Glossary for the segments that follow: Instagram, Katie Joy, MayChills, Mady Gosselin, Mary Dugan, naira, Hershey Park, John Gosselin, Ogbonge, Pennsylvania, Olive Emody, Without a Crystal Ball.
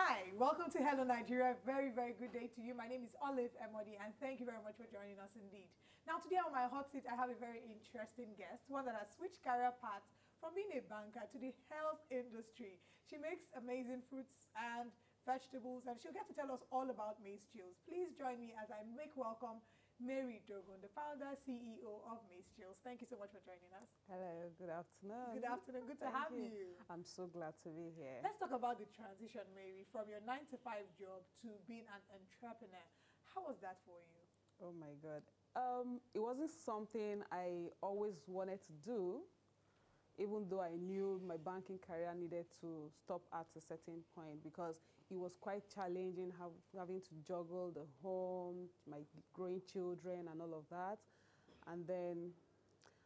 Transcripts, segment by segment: Hi, welcome to Hello Nigeria. Very, very good day to you. My name is Olive Emody and thank you very much for joining us indeed. Now today on my hot seat, I have a very interesting guest, one that has switched career paths from being a banker to the health industry. She makes amazing fruits and vegetables and she'll get to tell us all about MayChills. Please join me as I make welcome Mary Dugan, the founder, CEO of MayChills. Thank you so much for joining us. Hello, good afternoon. Good afternoon, good to have you. I'm so glad to be here. Let's talk about the transition, Mary, from your 9-to-5 job to being an entrepreneur. How was that for you? Oh my God. It wasn't something I always wanted to do, even though I knew my banking career needed to stop at a certain point because it was quite challenging having to juggle the home, my growing children and all of that. And then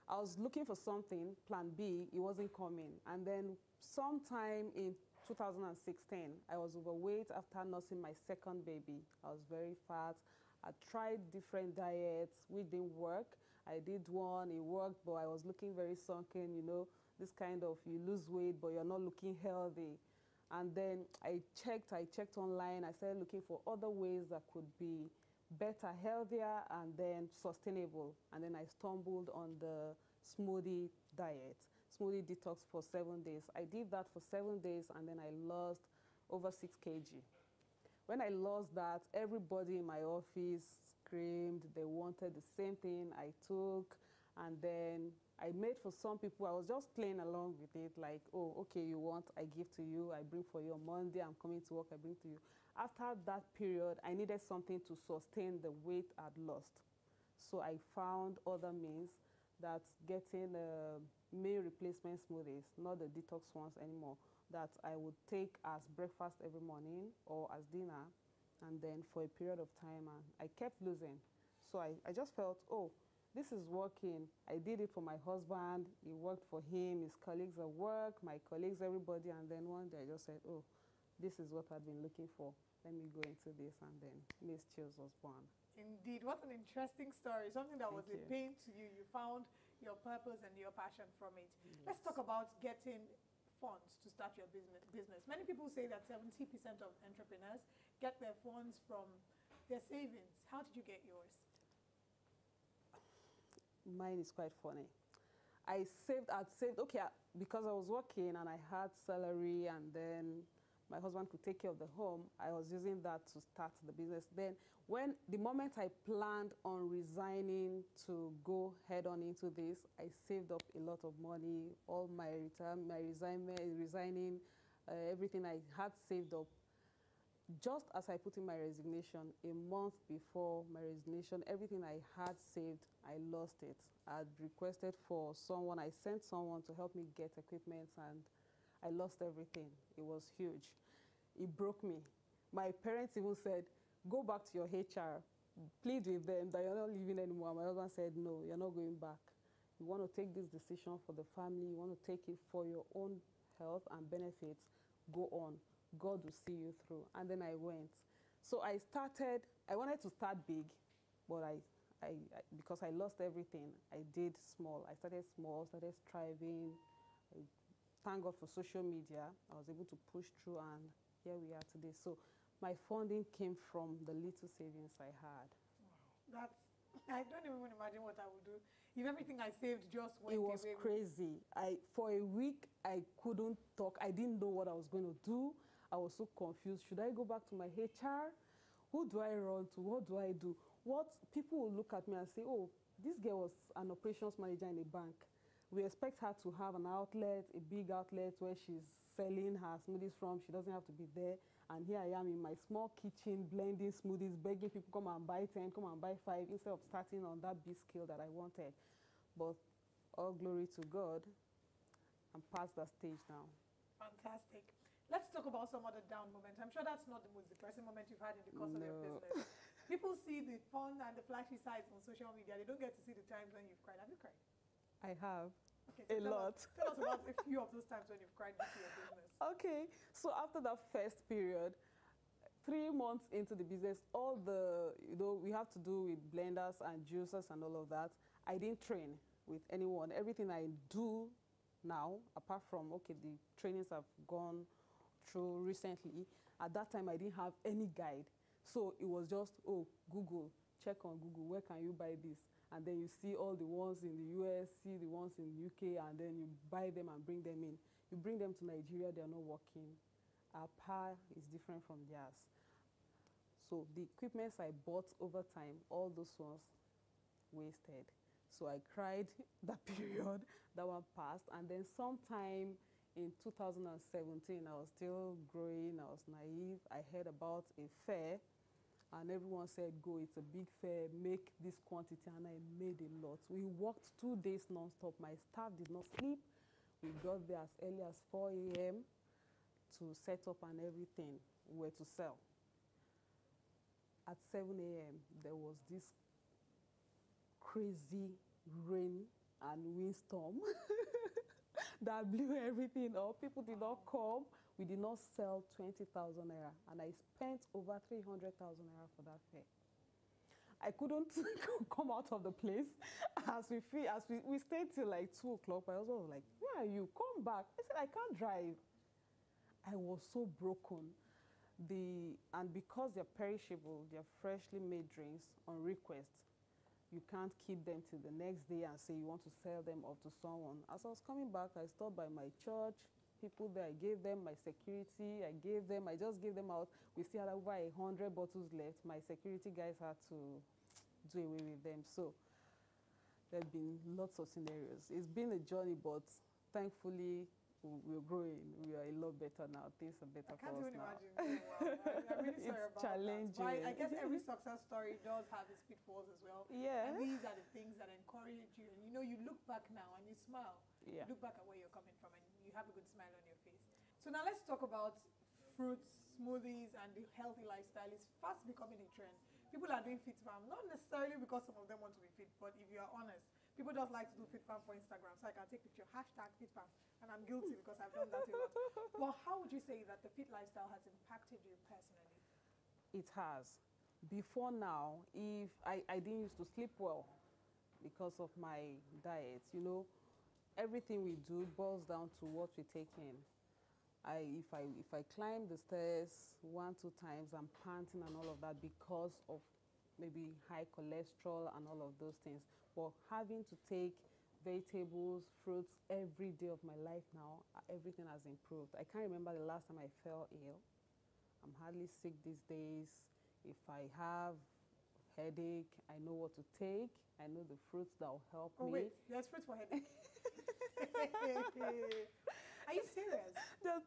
I was looking for something, plan B, it wasn't coming. And then sometime in 2016, I was overweight after nursing my second baby. I was very fat. I tried different diets, which didn't work. I did one, it worked, but I was looking very sunken, you know, this kind of you lose weight, but you're not looking healthy. And then I checked online, I started looking for other ways that could be better, healthier, and then sustainable. And then I stumbled on the smoothie diet, smoothie detox for 7 days. I did that for 7 days, and then I lost over 6 kg. When I lost that, everybody in my office screamed. They wanted the same thing I took. And then I made for some people. I was just playing along with it, like, oh, okay, you want, I give to you. I bring for you on Monday. I'm coming to work, I bring to you. After that period, I needed something to sustain the weight I'd lost. So I found other means, that's getting meal replacement smoothies, not the detox ones anymore, that I would take as breakfast every morning or as dinner, and then for a period of time, and I kept losing. So I just felt, oh, this is working. I did it for my husband, it worked for him, his colleagues at work, my colleagues, everybody, and then one day I just said, oh, this is what I've been looking for. Let me go into this, and then MayChills was born. Indeed, what an interesting story, something that was a pain to you. You found your purpose and your passion from it. Yes. Let's talk about getting funds to start your business. Many people say that 70% of entrepreneurs get their funds from their savings. How did you get yours? Mine is quite funny. I'd saved, okay, because I was working and I had salary and then my husband could take care of the home. I was using that to start the business. Then the moment I planned on resigning to go head on into this, I saved up a lot of money, all my retirement, my resigning, everything I had saved up. Just as I put in my resignation, a month before my resignation, everything I had saved, I lost it. I had requested for someone, I sent someone to help me get equipment, and I lost everything. It was huge. It broke me. My parents even said, go back to your HR. Plead with them that you're not leaving anymore. My husband said, no, you're not going back. You want to take this decision for the family. You want to take it for your own health and benefits. Go on. God will see you through. And then I went. So I wanted to start big, but because I lost everything, I did small. I started small, started striving. Thank God for social media. I was able to push through, and here we are today. So my funding came from the little savings I had. Wow. I don't even imagine what I would do if everything I saved just went away. It was crazy. For a week, I couldn't talk. I didn't know what I was going to do. I was so confused. Should I go back to my HR? Who do I run to? What do I do? What people will look at me and say, oh, this girl was an operations manager in a bank. We expect her to have an outlet, a big outlet where she's selling her smoothies from. She doesn't have to be there. And here I am in my small kitchen blending smoothies, begging people, come and buy 10, come and buy 5, instead of starting on that big scale that I wanted. But all glory to God. I'm past that stage now. Fantastic. Let's talk about some other down moments. I'm sure that's not the most depressing moment you've had in the course of your business. People see the fun and the flashy sides on social media. They don't get to see the times when you've cried. Have you cried? I have. Okay, so tell us about a few of those times when you've cried due to your business. Okay, so after that first period, 3 months into the business, all the, you know, we have to do with blenders and juicers and all of that. I didn't train with anyone. Everything I do now, apart from, okay, the trainings I've gone through recently, At that time, I didn't have any guide. So it was just, oh, Google, check on Google, where can you buy this? And then you see all the ones in the US, see the ones in the UK, and then you buy them and bring them in. You bring them to Nigeria, they are not working. Our power is different from theirs. So the equipments I bought over time, all those ones wasted. So I cried that period, that one passed. And then sometime in 2017, I was still growing, I was naive. I heard about a fair, and everyone said, go, it's a big fair, make this quantity, and I made a lot. We worked 2 days nonstop. My staff did not sleep. We got there as early as 4 a.m. to set up and everything, we were to sell. At 7 a.m., there was this crazy rain and windstorm that blew everything up. People did not come. We did not sell 20,000 naira, and I spent over 300,000 naira for that fair. I couldn't come out of the place. As we stayed till like 2 o'clock, my husband was like, "Where are you? Come back." I said, "I can't drive." I was so broken. And because they're perishable, they're freshly made drinks on request. You can't keep them till the next day and say you want to sell them off to someone. As I was coming back, I stopped by my church, people there, I gave them my security, I just gave them out. We still had over 100 bottles left. My security guys had to do away with them. So there have been lots of scenarios. It's been a journey, but thankfully, we're growing. We are a lot better now. Things are better for us now. I can't even imagine. Wow. I'm really sorry about that. It's challenging. I guess every success story does have its pitfalls as well. Yeah. And these are the things that encourage you. And you know, you look back now and you smile. Yeah. You look back at where you're coming from and you have a good smile on your face. So now let's talk about fruits, smoothies, and the healthy lifestyle is fast becoming a trend. People are doing fit farm, not necessarily because some of them want to be fit, but if you are honest, people just like to do fit farm for Instagram, so I can take picture, #fit farm, and I'm guilty because I've done that a lot. Well, how would you say that the fit lifestyle has impacted you personally? It has. Before now, if I didn't used to sleep well because of my diet, you know, everything we do boils down to what we take in. If I climb the stairs 1-2 times, I'm panting and all of that because of maybe high cholesterol and all of those things. But having to take vegetables, fruits every day of my life now, everything has improved. I can't remember the last time I fell ill. I'm hardly sick these days. If I have headache, I know what to take. I know the fruits that will help me. Oh wait, there's fruits for headache. Are you serious? Just,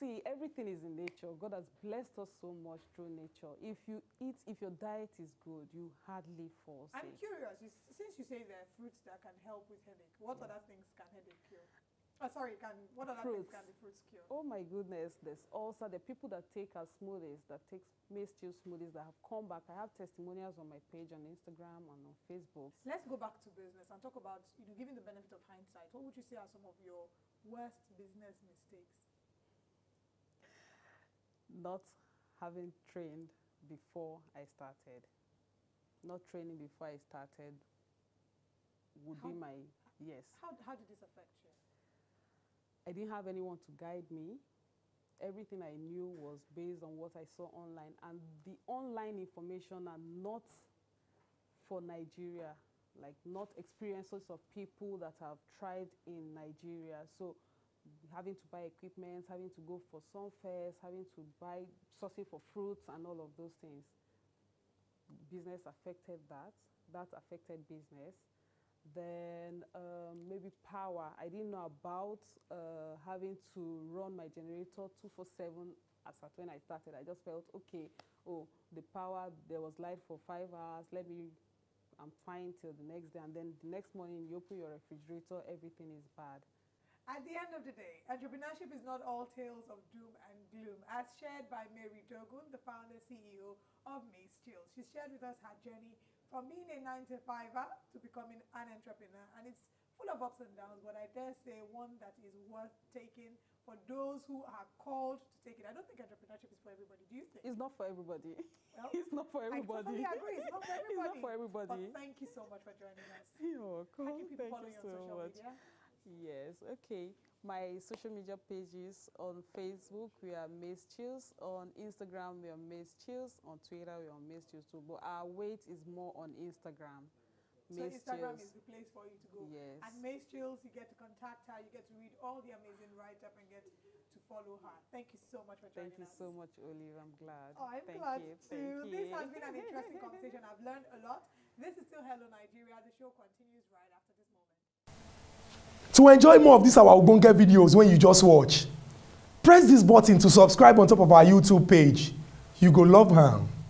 see, everything is in nature. God has blessed us so much through nature. If you eat, if your diet is good, you hardly fall sick. I'm curious, since you say there are fruits that can help with headache, what other things can headache cure? Oh, sorry, what other things can the fruits cure? Oh my goodness, there's also the people that take our smoothies, that take maize stew smoothies that have come back. I have testimonials on my page on Instagram and on Facebook. Let's go back to business and talk about, you know, giving the benefit of hindsight. What would you say are some of your worst business mistakes? Not having trained before I started. Not training before I started would be my, yes. How did this affect you? I didn't have anyone to guide me. Everything I knew was based on what I saw online, and the online information are not for Nigeria, like not experiences of people that have tried in Nigeria. So having to buy equipment, having to go for some fairs, having to buy, sourcing for fruits and all of those things. Business affected that. That affected business. Then maybe power. I didn't know about having to run my generator 24/7 as at when I started. I just felt, okay, oh, the power, there was light for 5 hours. I'm fine till the next day. And then the next morning, you open your refrigerator, everything is bad. At the end of the day, entrepreneurship is not all tales of doom and gloom, as shared by Mary Dugan, the founder and CEO of MayChills. She shared with us her journey from being a 9-to-5-er to becoming an entrepreneur, and it's full of ups and downs, but I dare say one that is worth taking for those who are called to take it. I don't think entrepreneurship is for everybody. Do you think? It's not for everybody. Well, it's not for everybody. I totally agree. It's not for everybody. It's not for everybody. But thank you so much for joining us. You're welcome. Thank you for following us on social media. Yes, okay. My social media pages on Facebook, we are MayChills. On Instagram, we are MayChills. On Twitter, we are MayChills too. But our weight is more on Instagram. So Instagram is the place for you to go. Yes. And MayChills, you get to contact her, you get to read all the amazing write-up and get to follow her. Thank you so much for joining us. Thank you so much, Olive. I'm glad. Oh, I'm glad too. This has been an interesting conversation. I've learned a lot. This is still Hello Nigeria. The show continues right after this moment. To enjoy more of these our Ogbonge videos when you just watch, press this button to subscribe on top of our YouTube page. You go love her.